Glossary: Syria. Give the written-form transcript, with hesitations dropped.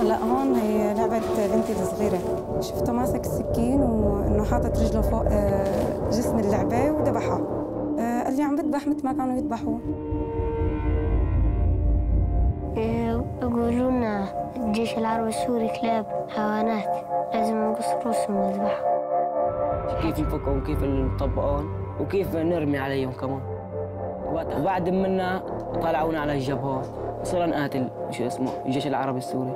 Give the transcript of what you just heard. هلا هون هي لعبة بنتي الصغيرة، شفته ماسك السكين وانه حاطط رجله فوق جسم اللعبة وذبحها. قال لي عم بذبح مثل ما كانوا يذبحوا. يقولوا لنا الجيش العربي السوري كلاب حيوانات لازم نقص رؤوسهم ونذبحهم. كيف يفكوا وكيف يطبقون وكيف نرمي عليهم كمان. وبعد منا طلعونا على الجبهات وصرنا نقاتل شو اسمه الجيش العربي السوري.